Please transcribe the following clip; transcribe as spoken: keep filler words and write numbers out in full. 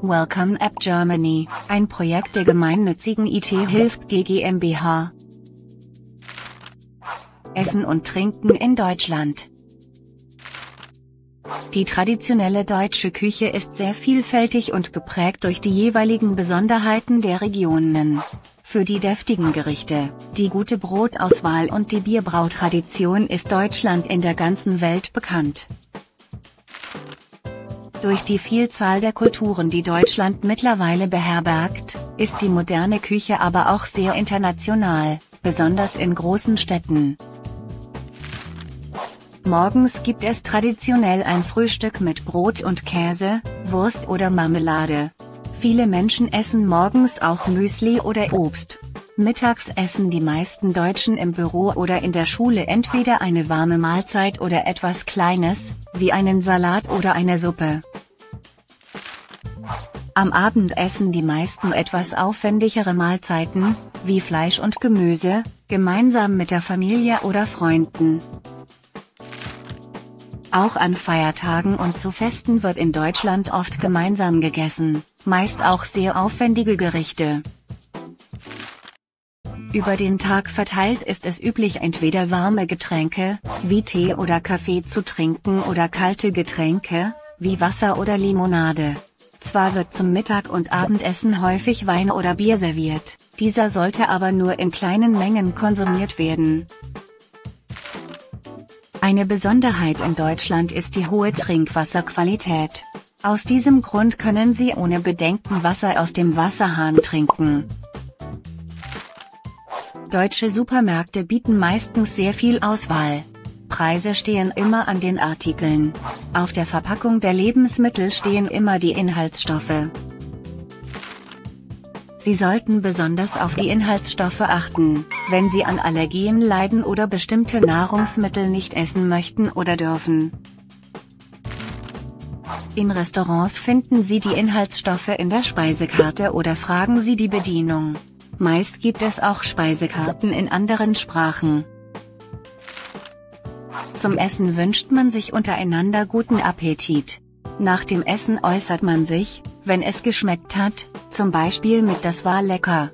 Welcome App Germany, ein Projekt der gemeinnützigen I T hilft GmbH. Essen und Trinken in Deutschland. Die traditionelle deutsche Küche ist sehr vielfältig und geprägt durch die jeweiligen Besonderheiten der Regionen. Für die deftigen Gerichte, die gute Brotauswahl und die Bierbrautradition ist Deutschland in der ganzen Welt bekannt. Durch die Vielzahl der Kulturen, die Deutschland mittlerweile beherbergt, ist die moderne Küche aber auch sehr international, besonders in großen Städten. Morgens gibt es traditionell ein Frühstück mit Brot und Käse, Wurst oder Marmelade. Viele Menschen essen morgens auch Müsli oder Obst. Mittags essen die meisten Deutschen im Büro oder in der Schule entweder eine warme Mahlzeit oder etwas Kleines, wie einen Salat oder eine Suppe. Am Abend essen die meisten etwas aufwendigere Mahlzeiten, wie Fleisch und Gemüse, gemeinsam mit der Familie oder Freunden. Auch an Feiertagen und zu Festen wird in Deutschland oft gemeinsam gegessen, meist auch sehr aufwendige Gerichte. Über den Tag verteilt ist es üblich, entweder warme Getränke, wie Tee oder Kaffee zu trinken oder kalte Getränke, wie Wasser oder Limonade. Zwar wird zum Mittag- und Abendessen häufig Wein oder Bier serviert, dieser sollte aber nur in kleinen Mengen konsumiert werden. Eine Besonderheit in Deutschland ist die hohe Trinkwasserqualität. Aus diesem Grund können Sie ohne Bedenken Wasser aus dem Wasserhahn trinken. Deutsche Supermärkte bieten meistens sehr viel Auswahl. Preise stehen immer an den Artikeln. Auf der Verpackung der Lebensmittel stehen immer die Inhaltsstoffe. Sie sollten besonders auf die Inhaltsstoffe achten, wenn Sie an Allergien leiden oder bestimmte Nahrungsmittel nicht essen möchten oder dürfen. In Restaurants finden Sie die Inhaltsstoffe in der Speisekarte oder fragen Sie die Bedienung. Meist gibt es auch Speisekarten in anderen Sprachen. Zum Essen wünscht man sich untereinander guten Appetit. Nach dem Essen äußert man sich, wenn es geschmeckt hat, zum Beispiel mit „Das war lecker“.